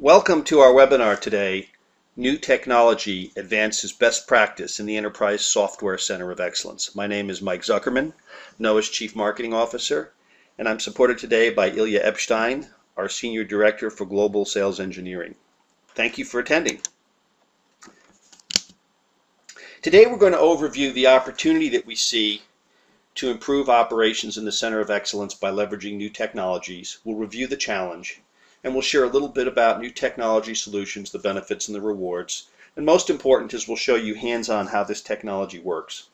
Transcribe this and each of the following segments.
Welcome to our webinar today, New Technology Advances Best Practice in the Enterprise Software Center of Excellence. My name is Mike Zuckerman, Knoa's Chief Marketing Officer, and I'm supported today by Ilya Epstein, our Senior Director for Global Sales Engineering. Thank you for attending. Today we're going to overview the opportunity that we see to improve operations in the Center of Excellence by leveraging new technologies. We'll review the challenge, and we'll share a little bit about new technology solutions, the benefits and the rewards, and most important is we'll show you hands-on how this technology works.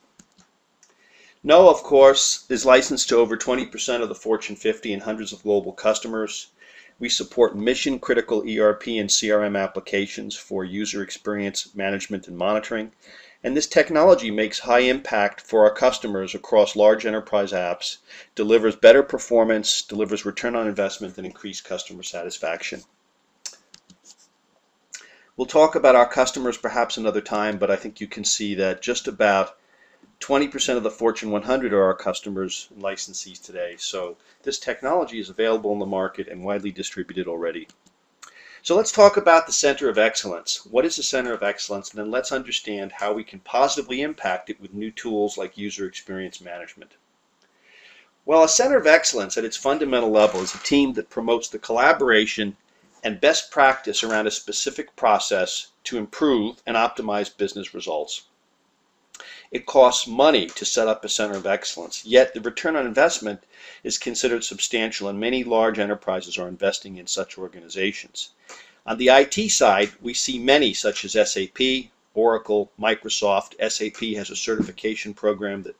Knoa, of course, is licensed to over 20% of the Fortune 50 and hundreds of global customers. We support mission-critical ERP and CRM applications for user experience management and monitoring, and this technology makes high impact for our customers across large enterprise apps, delivers better performance, delivers return on investment, and increased customer satisfaction. We'll talk about our customers perhaps another time, but I think you can see that just about 20% of the Fortune 100 are our customers and licensees today. So this technology is available in the market and widely distributed already. So let's talk about the Center of Excellence. What is the Center of Excellence? And then let's understand how we can positively impact it with new tools like user experience management. Well, a Center of Excellence at its fundamental level is a team that promotes the collaboration and best practice around a specific process to improve and optimize business results. It costs money to set up a Center of Excellence, yet the return on investment is considered substantial, and many large enterprises are investing in such organizations. On the IT side, we see many such as SAP, Oracle, Microsoft. SAP has a certification program that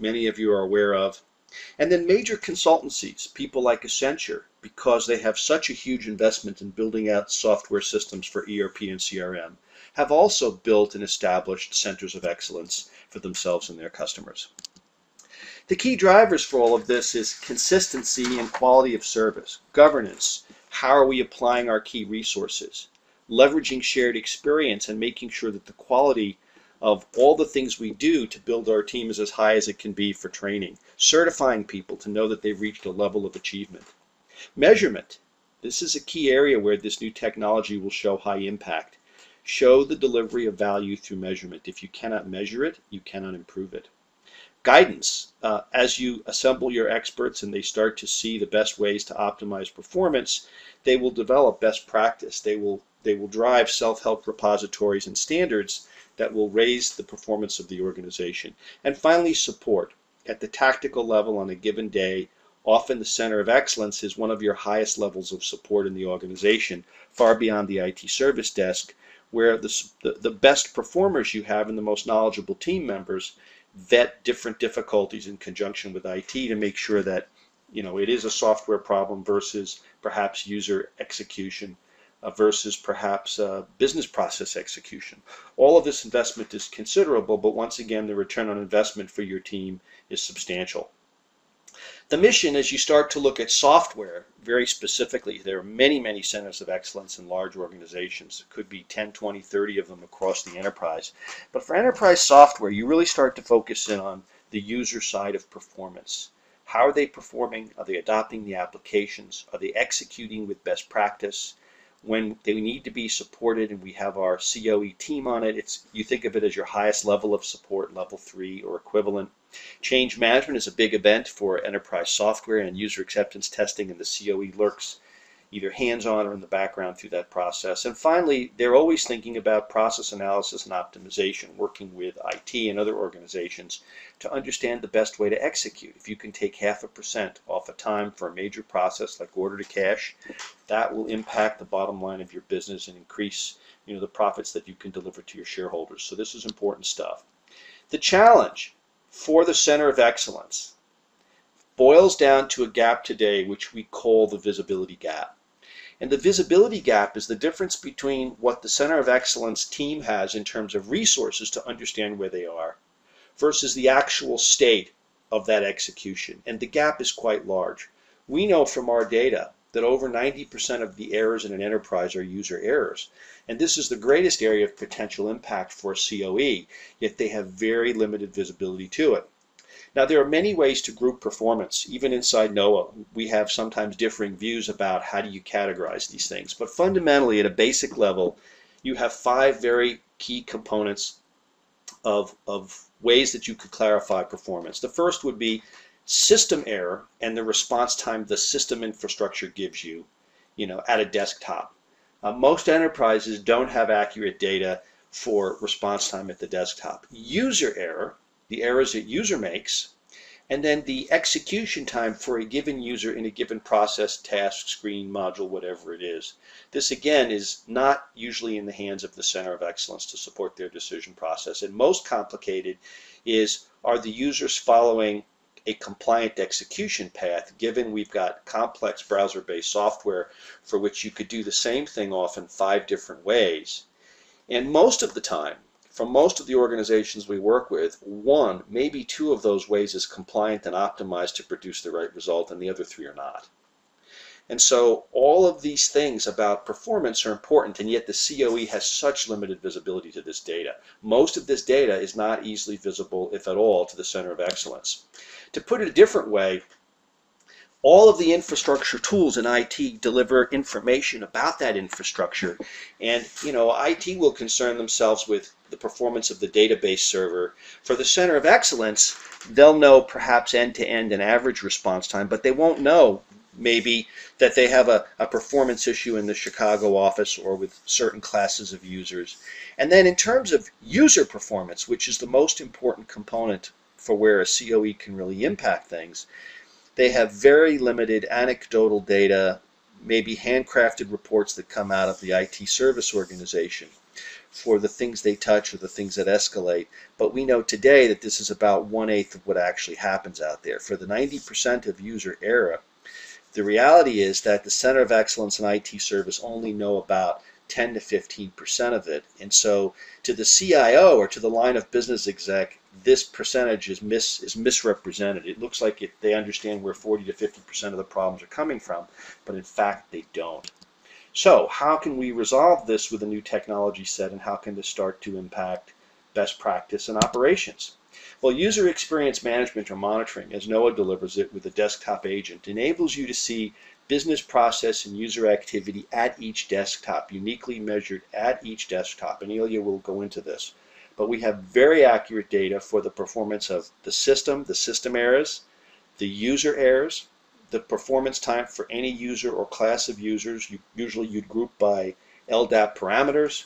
many of you are aware of. And then major consultancies, people like Accenture, because they have such a huge investment in building out software systems for ERP and CRM, have also built and established centers of excellence for themselves and their customers. The key drivers for all of this is consistency and quality of service, governance, how are we applying our key resources, leveraging shared experience and making sure that the quality of all the things we do to build our team is as high as it can be for training, certifying people to know that they've reached a level of achievement. Measurement, this is a key area where this new technology will show high impact. Show the delivery of value through measurement. If you cannot measure it, you cannot improve it. Guidance. As you assemble your experts and they start to see the best ways to optimize performance, they will develop best practice. They will drive self-help repositories and standards that will raise the performance of the organization. And finally, support. At the tactical level on a given day, often the Center of Excellence is one of your highest levels of support in the organization, far beyond the IT service desk, where the best performers you have and the most knowledgeable team members vet different difficulties in conjunction with IT to make sure that it is a software problem versus perhaps user execution versus perhaps business process execution. All of this investment is considerable, but once again, the return on investment for your team is substantial. The mission, as you start to look at software very specifically, there are many, many centers of excellence in large organizations. It could be 10, 20, 30 of them across the enterprise. But for enterprise software, you really start to focus in on the user side of performance. How are they performing? Are they adopting the applications? Are they executing with best practice? When they need to be supported, and we have our COE team on it, you think of it as your highest level of support, level 3 or equivalent. Change management is a big event for enterprise software and user acceptance testing, and the COE lurks either hands-on or in the background through that process. And finally, they're always thinking about process analysis and optimization, working with IT and other organizations to understand the best way to execute. If you can take 0.5% off a time for a major process like order to cash, that will impact the bottom line of your business and increase the profits that you can deliver to your shareholders. So this is important stuff. The challenge for the Center of Excellence boils down to a gap today, which we call the visibility gap. And the visibility gap is the difference between what the Center of Excellence team has in terms of resources to understand where they are versus the actual state of that execution. And the gap is quite large. We know from our data that over 90% of the errors in an enterprise are user errors. And this is the greatest area of potential impact for COE, yet they have very limited visibility to it. Now, there are many ways to group performance. Even inside Knoa, we have sometimes differing views about how do you categorize these things. But fundamentally, at a basic level, you have five very key components of ways that you could clarify performance. The first would be system error and the response time the system infrastructure gives you, at a desktop. Most enterprises don't have accurate data for response time at the desktop. User error, the errors that user makes, and then the execution time for a given user in a given process, task, screen, module, whatever it is. This, again, is not usually in the hands of the center of excellence to support their decision process. And most complicated is, are the users following a compliant execution path, given we've got complex browser-based software for which you could do the same thing often 5 different ways. And most of the time, from most of the organizations we work with, 1, maybe 2 of those ways is compliant and optimized to produce the right result, and the other 3 are not. And so all of these things about performance are important, and yet the COE has such limited visibility to this data. Most of this data is not easily visible, if at all, to the center of excellence. To put it a different way, all of the infrastructure tools in IT deliver information about that infrastructure, and IT will concern themselves with the performance of the database server. For the center of excellence, they'll know perhaps end-to-end and average response time, but they won't know maybe that they have a performance issue in the Chicago office or with certain classes of users. And then in terms of user performance, which is the most important component for where a COE can really impact things, they have very limited anecdotal data, maybe handcrafted reports that come out of the IT service organization for the things they touch or the things that escalate. But we know today that this is about 1/8 of what actually happens out there. For the 90% of user error, the reality is that the center of excellence and IT service only know about 10 to 15% of it. And so to the CIO or to the line of business exec, this percentage is misrepresented. It looks like they understand where 40 to 50% of the problems are coming from, but in fact they don't. So how can we resolve this with a new technology set, and how can this start to impact best practice and operations? Well, user experience management or monitoring, as Knoa delivers it with a desktop agent, enables you to see business process and user activity at each desktop, uniquely measured at each desktop, and Ilya will go into this. But we have very accurate data for the performance of the system errors, the user errors, the performance time for any user or class of users. Usually you'd group by LDAP parameters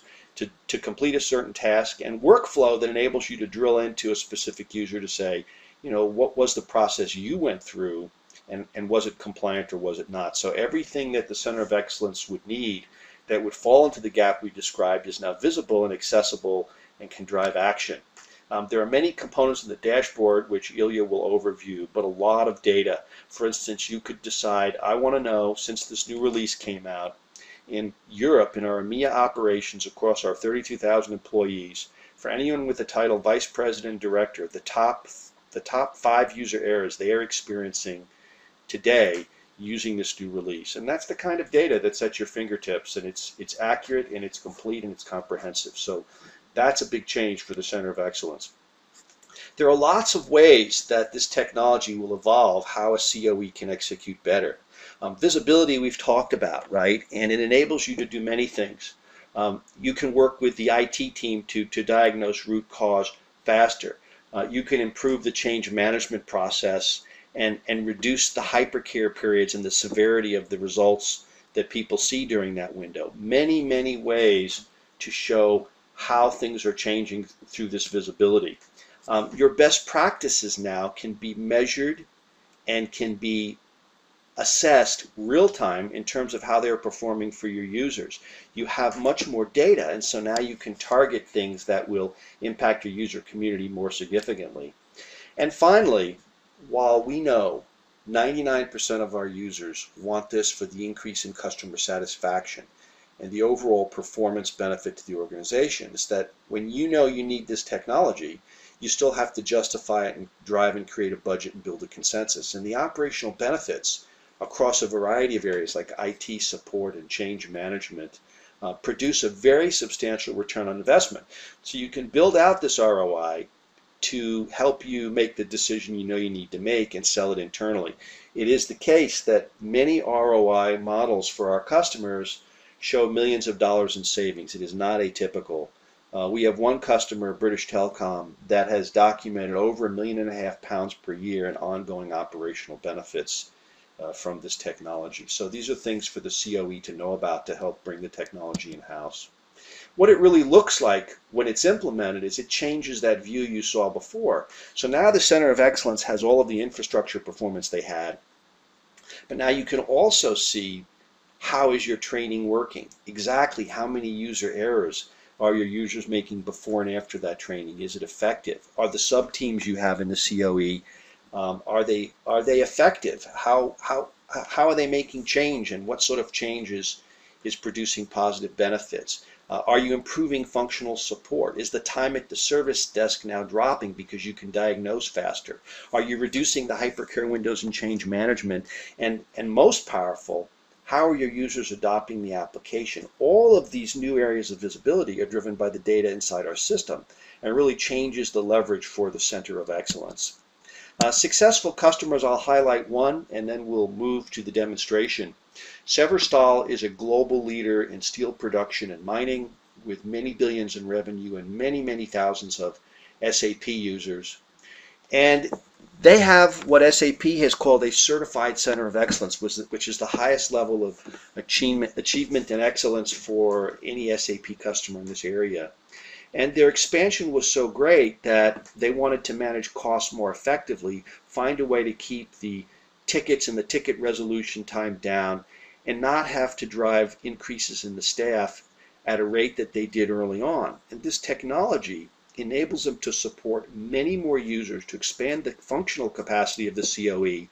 to complete a certain task, and workflow that enables you to drill into a specific user to say, what was the process you went through, and was it compliant or was it not? So everything that the Center of Excellence would need that would fall into the gap we described is now visible and accessible and can drive action. There are many components in the dashboard which Ilya will overview, but a lot of data. For instance, you could decide, I want to know, since this new release came out, in Europe, in our EMEA operations across our 32,000 employees, for anyone with the title Vice President Director, the top 5 user errors they are experiencing today using this new release. And that's the kind of data that's at your fingertips, and it's accurate, and it's complete, and it's comprehensive. So that's a big change for the Center of Excellence. There are lots of ways that this technology will evolve how a COE can execute better. Visibility we've talked about, right? And it enables you to do many things. You can work with the IT team to diagnose root cause faster. You can improve the change management process and reduce the hypercare periods and the severity of the results that people see during that window. Many, many ways to show how things are changing through this visibility. Your best practices now can be measured and can be assessed real time in terms of how they're performing for your users. You have much more data, and so now you can target things that will impact your user community more significantly. And finally, while we know 99% of our users want this for the increase in customer satisfaction and the overall performance benefit to the organization, is that when you know you need this technology, you still have to justify it and drive and create a budget and build a consensus. And the operational benefits across a variety of areas like IT support and change management produce a very substantial return on investment. So you can build out this ROI to help you make the decision you know you need to make and sell it internally. It is the case that many ROI models for our customers show millions of dollars in savings. It is not atypical. We have one customer, British Telecom, that has documented over £1.5 million per year in ongoing operational benefits from this technology. So these are things for the COE to know about to help bring the technology in-house. What it really looks like when it's implemented is it changes that view you saw before. So now the Center of Excellence has all of the infrastructure performance they had, but now you can also see how is your training working, exactly how many user errors are your users making before and after that training, is it effective, are the sub-teams you have in the COE, are they effective, how are they making change, and what sort of changes is producing positive benefits. Are you improving functional support? Is the time at the service desk now dropping because you can diagnose faster? Are you reducing the hypercare windows and change management? And most powerful, how are your users adopting the application? All of these new areas of visibility are driven by the data inside our system and really changes the leverage for the Center of Excellence. Successful customers, I'll highlight one and then we'll move to the demonstration. Severstal is a global leader in steel production and mining with many billions in revenue and many, many thousands of SAP users. And they have what SAP has called a certified Center of Excellence, which is the highest level of achievement and excellence for any SAP customer in this area. And their expansion was so great that they wanted to manage costs more effectively, find a way to keep the tickets and the ticket resolution time down, and not have to drive increases in the staff at a rate that they did early on. And this technology enables them to support many more users, to expand the functional capacity of the COE,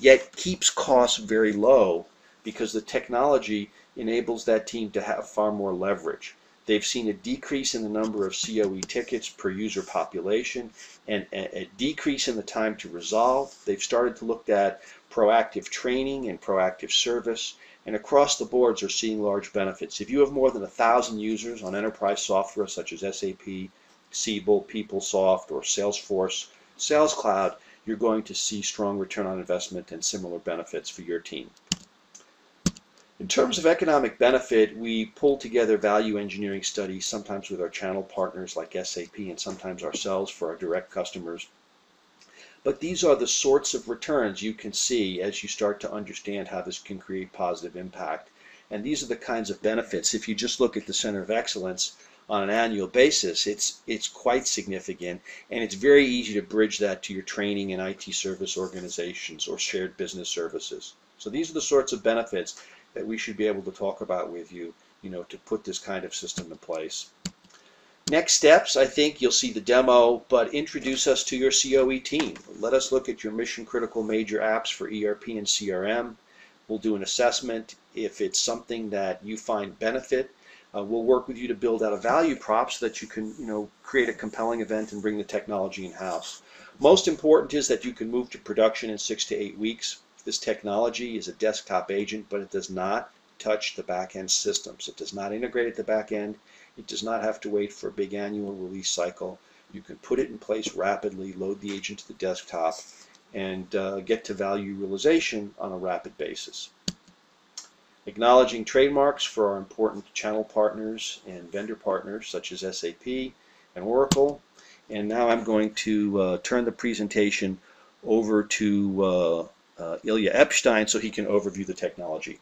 yet keeps costs very low because the technology enables that team to have far more leverage. They've seen a decrease in the number of COE tickets per user population and a decrease in the time to resolve. They've started to look at proactive training and proactive service, and across the boards are seeing large benefits. If you have more than 1,000 users on enterprise software such as SAP, Siebel, PeopleSoft, or Salesforce, Sales Cloud, you're going to see strong return on investment and similar benefits for your team. In terms of economic benefit, we pull together value engineering studies, sometimes with our channel partners like SAP and sometimes ourselves for our direct customers. But these are the sorts of returns you can see as you start to understand how this can create positive impact. And these are the kinds of benefits. If you just look at the Center of Excellence on an annual basis, it's quite significant, and it's very easy to bridge that to your training and IT service organizations or shared business services. So these are the sorts of benefits that we should be able to talk about with you, to put this kind of system in place. Next steps, I think you'll see the demo, but introduce us to your COE team. Let us look at your mission-critical major apps for ERP and CRM. We'll do an assessment. If it's something that you find benefit, we'll work with you to build out a value prop so that you can, create a compelling event and bring the technology in-house. Most important is that you can move to production in 6 to 8 weeks. This technology is a desktop agent, but it does not touch the back-end systems. It does not integrate at the back-end. It does not have to wait for a big annual release cycle. You can put it in place rapidly, load the agent to the desktop, and get to value realization on a rapid basis. Acknowledging trademarks for our important channel partners and vendor partners such as SAP and Oracle. And now I'm going to turn the presentation over to Ilya Epstein so he can overview the technology.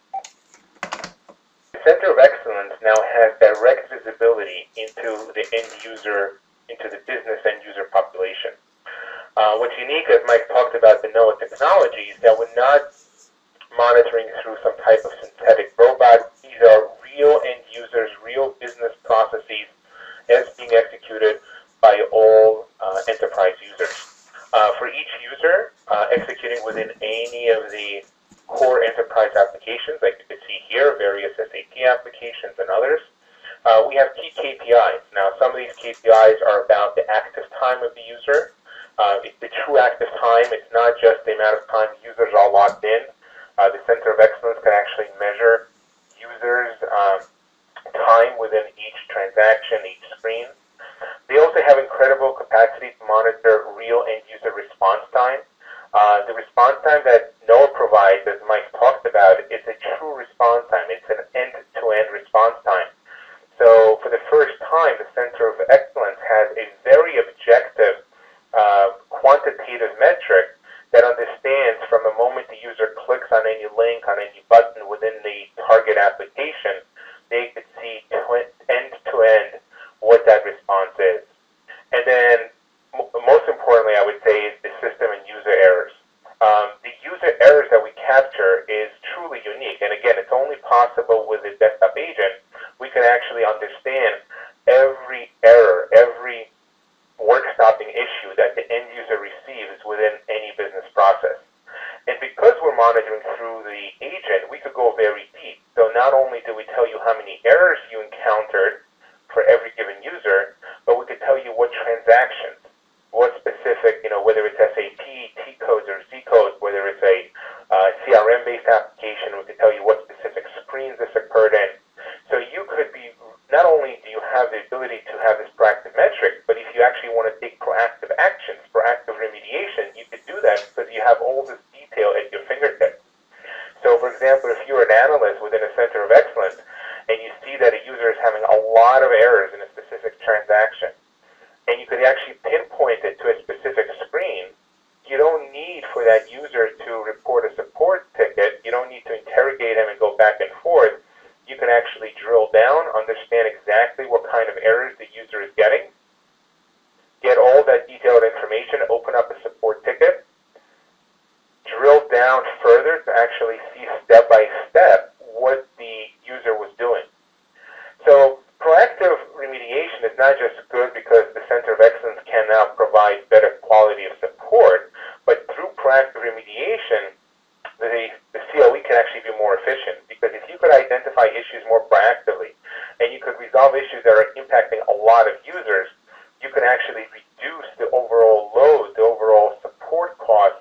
The Center of Excellence now has direct visibility into the end user, into the business end user population. What's unique, as Mike talked about the Knoa technology, is that we're not monitoring through some type of synthetic robot. These are real end users, real business processes as being executed by all enterprise users. For each user executing within any of the core enterprise applications, like you can see here, various SAP applications and others, we have key KPIs. Now, some of these KPIs are about the active time of the user. It's the true active time. It's not just the amount of time users are logged in. The Center of Excellence can actually measure users' time within each transaction, each screen. They also they have incredible capacity to monitor real end-user response time. The response time that Knoa provides, as Mike talked about, is a true response time. It's an end-to-end response time. So for the first time, the Center of Excellence has a very objective quantitative metric that understands from the moment the user clicks on any link, on any button within the target application, they could see end-to-end what that response is. And then, most importantly, I would say, is the system and user errors. The user errors that we capture is truly unique. And again, it's only possible with a desktop agent. We can actually understand every error, every work-stopping issue that the end user receives within any business process. And because we're monitoring through the agent, we could go very deep. So not only do we tell you how many errors you encountered for every given user, but we could tell you what transactions, what specific, whether it's SAP, T codes, or Z codes, whether it's a CRM-based application, we could tell you what specific screens this occurred in. So you could be, not only do you have the ability to have this proactive metric, but if you actually want to take proactive actions, proactive remediation, you could do that because you have all this detail at your fingertips. So for example, if you're an analyst within a Center of Excellence and you see that a user is having a lot of errors in a specific transaction, and you could actually pinpoint it to a specific screen, you don't need for that user to report a support ticket. You don't need to interrogate him and go back and forth. You can actually drill down, understand exactly what kind of errors the user is getting, get all that detailed information, open up a support ticket, drill down further to actually see step by step what the user was doing. So proactive remediation is not just good because the Center of Excellence can now provide better quality of support, but through proactive remediation, the COE can actually be more efficient, because if you could identify issues more proactively and you could resolve issues that are impacting a lot of users, you can actually reduce the overall load, the overall support cost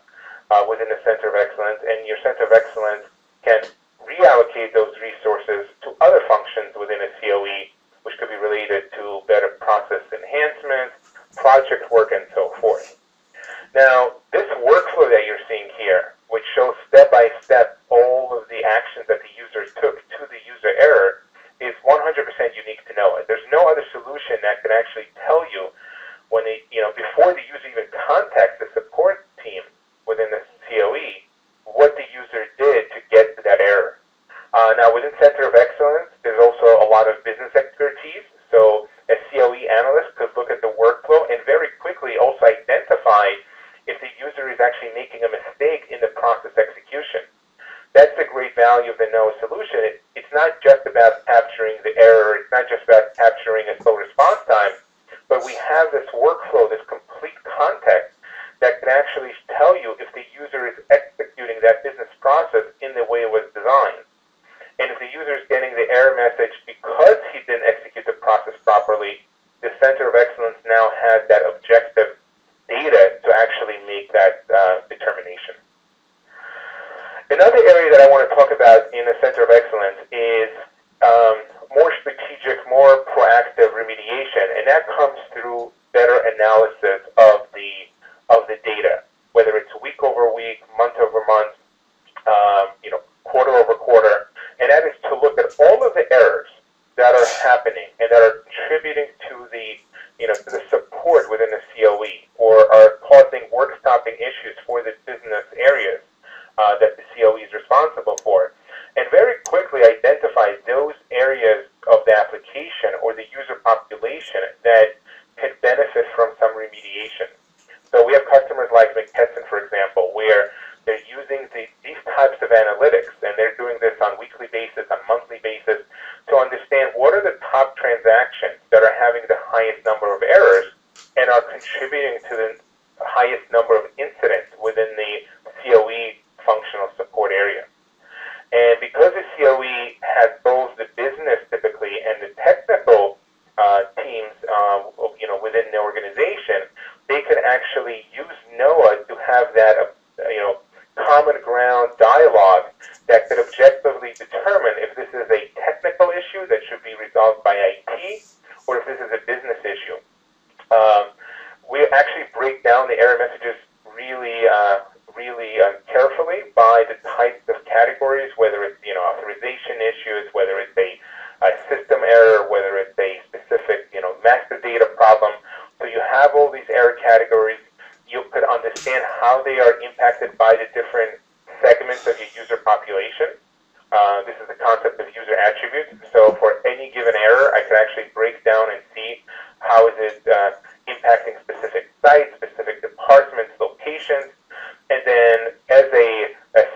within the Center of Excellence, and your Center of Excellence can reallocate those resources to other functions within a COE, which could be related to better process enhancements, project work, and so forth. Now, this workflow that you're seeing here, which shows step by step all of the actions that the users took to the user error, is 100% unique to Knoa. There's no other solution that can actually tell you when they, before the user even contacts the support team within the COE, what the user did to get to that error. Now, within Center of Excellence, there's also a lot of business expertise. So a COE analyst could look at the workflow and very quickly also identify if the user is actually making a mistake in the process execution. That's the great value of the Knoa solution. It's not just about capturing the error, it's not just about capturing a slow response time, but we have this workflow, this complete context that can actually tell you if the user is executing that business process in the way it was designed. And if the user is getting the error message because he didn't execute the process properly, the Center of Excellence now has that objective data to actually make that determination. Another area that I want to talk about in the Center of Excellence is more strategic, more proactive remediation, and that comes through better analysis of the data, whether it's week over week, month over month, quarter over quarter, and that is to look at all of the errors that are happening and that are contributing to the, to the support within the COE, or are causing work-stopping issues for the business areas that the COE is responsible for, and very quickly identify those areas of the application or the user population that could benefit from some remediation. So we have customers like McKesson, for example, where they're using these types of analytics, and they're doing this on a weekly basis, on a monthly basis, to understand what are the top transactions that are having the highest number of errors and are contributing to the highest number of incidents within the COE functional support area. And because the COE has both the business typically and the technical teams within the organization, they can actually use Knoa to have that common ground dialogue that could objectively determine if this is a technical issue that should be resolved by IT, or if this is a business issue. We actually break down the error messages really, carefully by the types of categories, whether it's, authorization issues, whether it's a system error, whether it's a specific, master data problem. So you have all these error categories. You could understand how they are impacted by the different segments of your user population. This is the concept of user attributes. So for any given error, I could actually break down and see how is it impacting specific sites, specific departments, locations. And then as a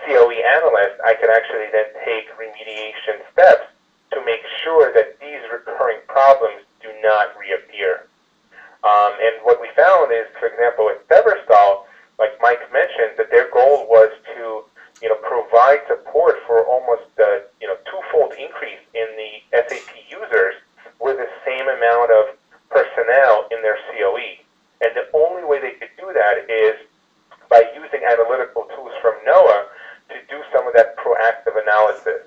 COE analyst, I could actually then take remediation steps to make sure that these recurring problems do not reappear. And what we found is, for example, with Severstal, like Mike mentioned, that their goal was to, provide support for almost a, twofold increase in the SAP users with the same amount of personnel in their COE. And the only way they could do that is by using analytical tools from Knoa to do some of that proactive analysis.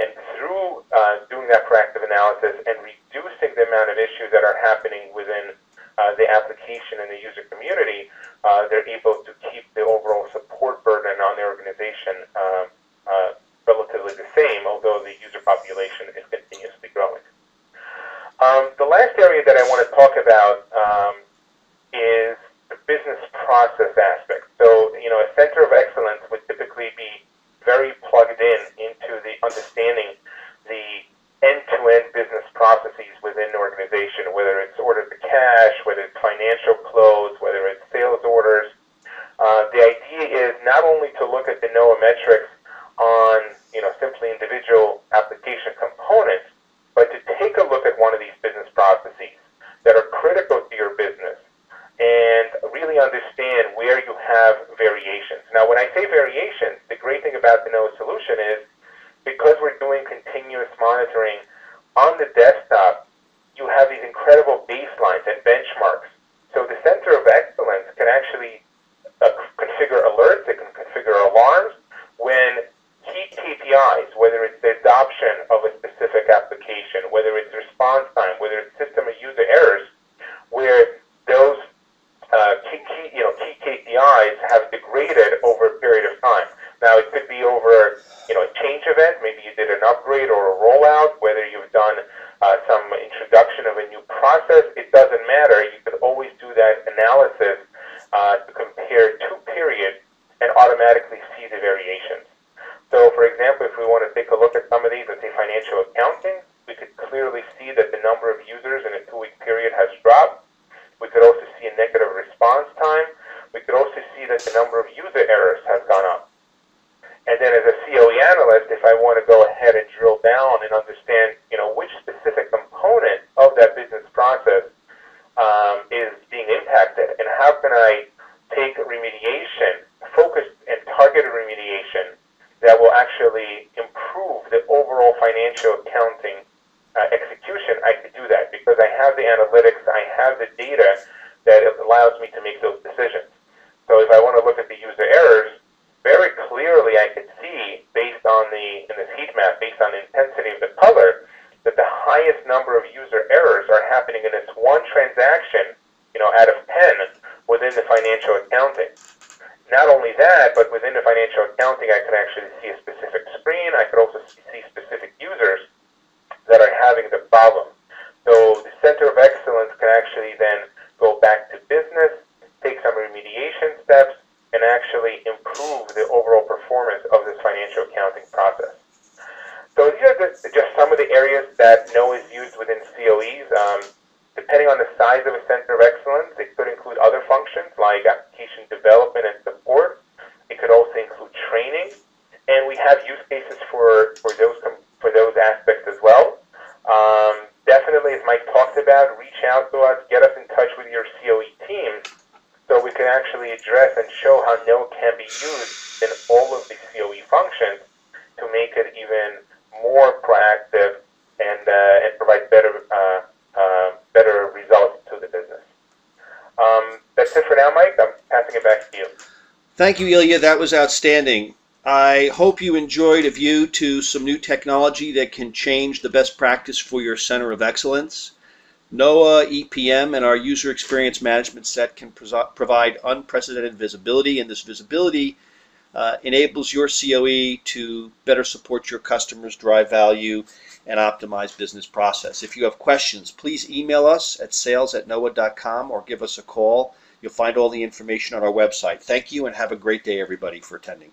And through doing that proactive analysis and reducing the amount of issues that are happening within the application and the user community, they're able to keep the overall support burden on the organization relatively the same, although the user population is continuously growing. The last area that I want to talk about is the business process aspect. So, a center of excellence would typically be very plugged in into the understanding the end-to-end business processes within an organization, whether it's order to cash, whether it's financial close, whether it's sales orders. The idea is not only to look at the Knoa metrics on simply individual application components, but to take a look at one of these business processes that are critical to your business and really understand where you have variations. Now, when I say variations, the great thing about the Knoa solution is because we're doing continuous monitoring on the desktop, you have these incredible baselines and benchmarks. So the center of excellence can actually configure alerts, it can configure alarms when key KPIs, whether it's the adoption of a specific application, whether it's response time, whether it's system or user errors, where those key KPIs have degraded over a period of time. Now, it could be over, a change event, maybe you did an upgrade or a rollout, whether you've done some introduction of a new process, it doesn't matter. You could always do that analysis to compare two periods and automatically see the variations. So, for example, if we want to take a look at some of these, let's say financial accounting, we could clearly see that the number of users in a two-week period has dropped. We could also see a negative response time. We could also see that the number of user errors has gone up. And then as a COE analyst, if I want to go ahead and drill down and understand, which specific component of that business process is being impacted, and how can I take remediation, focused and targeted remediation, that will actually improve the overall financial accounting execution, I could do that because I have the analytics, I have the data that allows me to make those decisions. So if I want to look at the user errors, very clearly I could see, based on in this heat map, based on the intensity of the color, that the highest number of user errors are happening in this one transaction, out of 10 within the financial accounting. Not only that, but within the financial accounting, I could actually see a specific screen. I could also see specific users that are having the problem. So the center of excellence can actually then go back to business, take some remediation steps, and actually improve the overall performance of this financial accounting process. So these are just some of the areas that Knoa is used within COEs. Depending on the size of a center of excellence, it could include other functions like application development and support. It could also include training. And we have use cases for those aspects as well. Definitely, as Mike talked about, reach out to us, get us in touch with your COE team so we can actually address and show how Knoa can be used in all of the COE functions to make it even more proactive and provide better results to the business. That's it for now, Mike. I'm passing it back to you. Thank you, Ilya. That was outstanding. I hope you enjoyed a view to some new technology that can change the best practice for your center of excellence. Knoa, EPM, and our user experience management set can provide unprecedented visibility, and this visibility enables your COE to better support your customers, drive value, and optimize business process. If you have questions, please email us at sales@knoa.com or give us a call. You'll find all the information on our website. Thank you and have a great day, everybody, for attending.